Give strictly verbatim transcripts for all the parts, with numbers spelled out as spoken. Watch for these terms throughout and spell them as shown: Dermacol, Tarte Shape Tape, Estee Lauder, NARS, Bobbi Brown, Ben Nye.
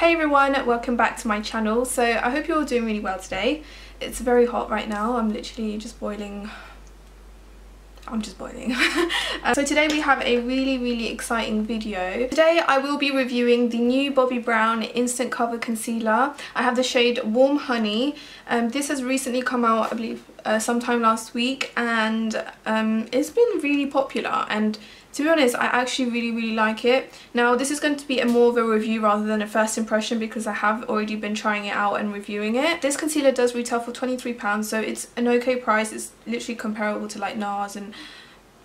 Hey everyone, welcome back to my channel. So I hope you're all doing really well today. It's very hot right now. I'm literally just boiling. I'm just boiling. um, so today we have a really, really exciting video. Today I will be reviewing the new Bobbi Brown Instant Cover Concealer. I have the shade Warm Honey. Um, this has recently come out, I believe, uh, sometime last week, and um, it's been really popular. And to be honest, I actually really, really like it. Now, this is going to be a more of a review rather than a first impression because I have already been trying it out and reviewing it. This concealer does retail for twenty-three pounds, so it's an okay price. It's literally comparable to like NARS and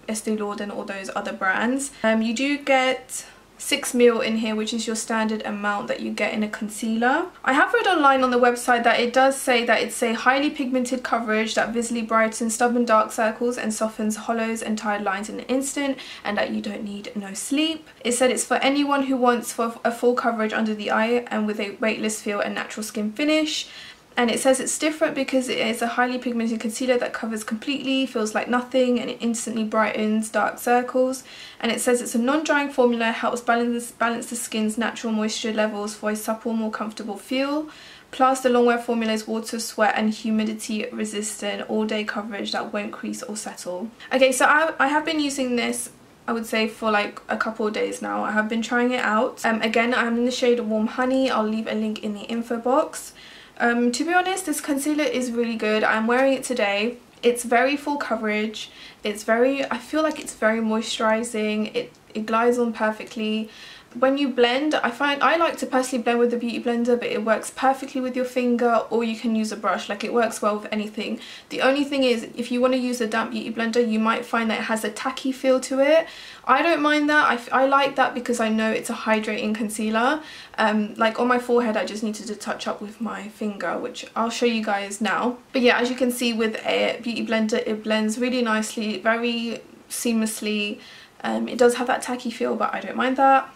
Estee Lauder and all those other brands. Um, you do get six mil in here, which is your standard amount that you get in a concealer. I have read online on the website that it does say that it's a highly pigmented coverage that visibly brightens stubborn dark circles and softens hollows and tired lines in an instant, and that you don't need no sleep. It said it's for anyone who wants for a full coverage under the eye and with a weightless feel and natural skin finish. And it says it's different because it is a highly pigmented concealer that covers completely, feels like nothing, and it instantly brightens dark circles. And it says it's a non-drying formula, helps balance, balance the skin's natural moisture levels for a supple, more comfortable feel. Plus, the longwear formula is water, sweat, and humidity resistant all-day coverage that won't crease or settle. Okay, so I, I have been using this, I would say, for like a couple of days now. I have been trying it out. Um, again, I'm in the shade Warm Honey. I'll leave a link in the info box. Um, to be honest, this concealer is really good. I'm wearing it today. It's very full coverage. It's very, I feel like it's very moisturising. It, it glides on perfectly. When you blend, I find, I like to personally blend with a beauty blender, but it works perfectly with your finger, or you can use a brush. Like, it works well with anything. The only thing is, if you want to use a damp beauty blender, you might find that it has a tacky feel to it. I don't mind that. I, I like that because I know it's a hydrating concealer. Um, like on my forehead, I just needed to touch up with my finger, which I'll show you guys now. But yeah, as you can see with a beauty blender, it blends really nicely, very seamlessly. Um, it does have that tacky feel, but I don't mind that.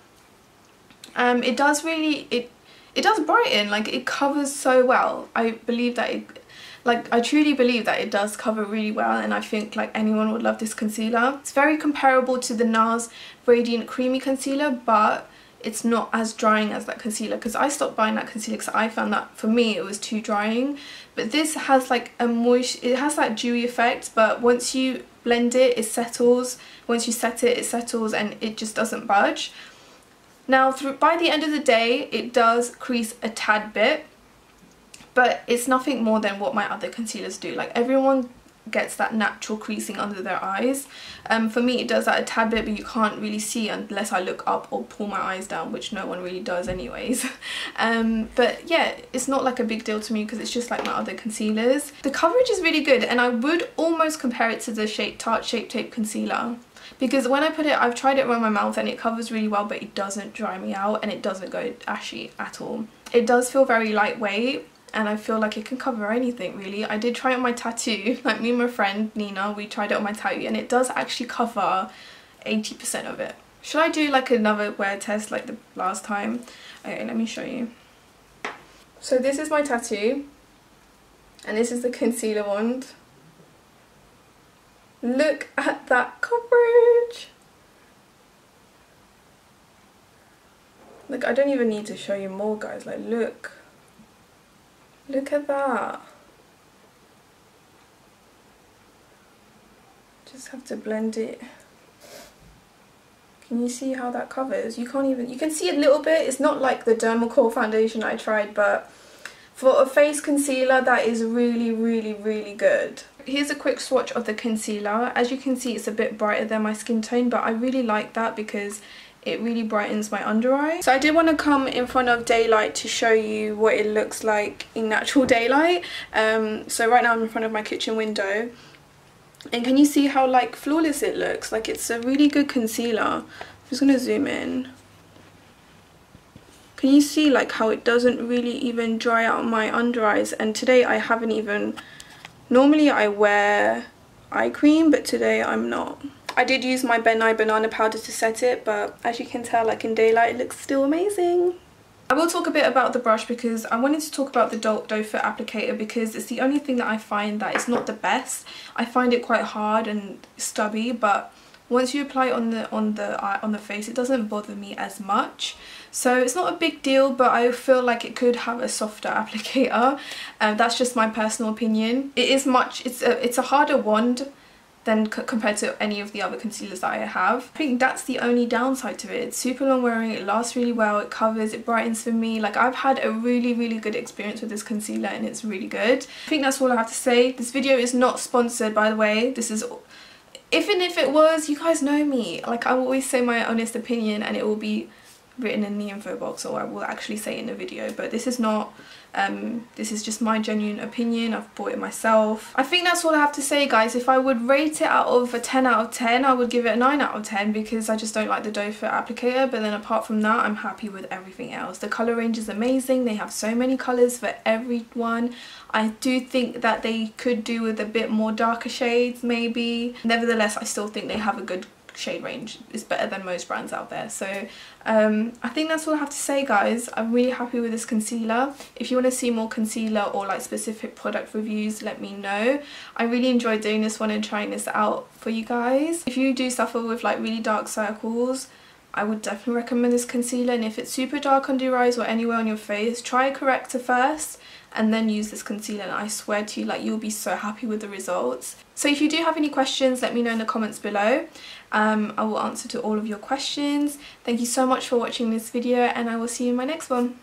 Um, it does really, it it does brighten, like it covers so well. I believe that it, like I truly believe that it does cover really well, and I think like anyone would love this concealer. It's very comparable to the NARS Radiant Creamy Concealer, but it's not as drying as that concealer, because I stopped buying that concealer because I found that for me it was too drying. But this has like a moist, it has that dewy effect, but once you blend it, it settles. Once you set it, it settles and it just doesn't budge. Now, through, by the end of the day, it does crease a tad bit, but it's nothing more than what my other concealers do. Like, everyone gets that natural creasing under their eyes. Um, for me, it does that a tad bit, but you can't really see unless I look up or pull my eyes down, which no one really does anyways. um, but yeah, it's not like a big deal to me because it's just like my other concealers. The coverage is really good, and I would almost compare it to the shape, Tarte Shape Tape Concealer. Because when I put it, I've tried it around my mouth and it covers really well, but it doesn't dry me out and it doesn't go ashy at all. It does feel very lightweight, and I feel like it can cover anything really. I did try it on my tattoo, like me and my friend Nina, we tried it on my tattoo and it does actually cover eighty percent of it. Should I do like another wear test like the last time? Okay, let me show you. So this is my tattoo and this is the concealer wand. Look at that coverage! Look, I don't even need to show you more, guys. Like, look. Look at that. Just have to blend it. Can you see how that covers? You can't even, you can see a little bit. It's not like the Dermacol foundation I tried, but for a face concealer, that is really, really, really good. Here's a quick swatch of the concealer. As you can see, it's a bit brighter than my skin tone, but I really like that because it really brightens my under eye. So I did want to come in front of daylight to show you what it looks like in natural daylight. Um, so right now I'm in front of my kitchen window. And can you see how like flawless it looks? Like, it's a really good concealer. I'm just going to zoom in. Can you see like how it doesn't really even dry out my under eyes? And today I haven't even... Normally I wear eye cream, but today I'm not. I did use my Ben Nye banana powder to set it, but as you can tell, like in daylight, it looks still amazing. I will talk a bit about the brush because I wanted to talk about the Doe Foot applicator because it's the only thing that I find that it's not the best. I find it quite hard and stubby, but once you apply it on the on the eye, on the face, it doesn't bother me as much. So it's not a big deal, but I feel like it could have a softer applicator. Um, that's just my personal opinion. It is much. It's a it's a harder wand than c compared to any of the other concealers that I have. I think that's the only downside to it. It's super long wearing, it lasts really well, it covers, it brightens for me. Like, I've had a really, really good experience with this concealer and it's really good. I think that's all I have to say. This video is not sponsored, by the way. This is... Even if it was, you guys know me. Like, I will always say my honest opinion and it will be written in the info box, or I will actually say it in the video, but this is not... Um, this is just my genuine opinion. I've bought it myself. I think that's all I have to say, guys. If I would rate it out of a ten out of ten, I would give it a nine out of ten because I just don't like the doe foot applicator, but then apart from that, I'm happy with everything else. The colour range is amazing. They have so many colours for everyone. I do think that they could do with a bit more darker shades, maybe. Nevertheless, I still think they have a good shade range. Is better than most brands out there. So um, I think that's all I have to say, guys. I'm really happy with this concealer. If you want to see more concealer or like specific product reviews, let me know. I really enjoyed doing this one and trying this out for you guys. If you do suffer with like really dark circles, I would definitely recommend this concealer, and if it's super dark under your eyes or anywhere on your face, try a corrector first and then use this concealer, and I swear to you, like, you'll be so happy with the results. So if you do have any questions, let me know in the comments below. Um, I will answer to all of your questions. Thank you so much for watching this video, and I will see you in my next one.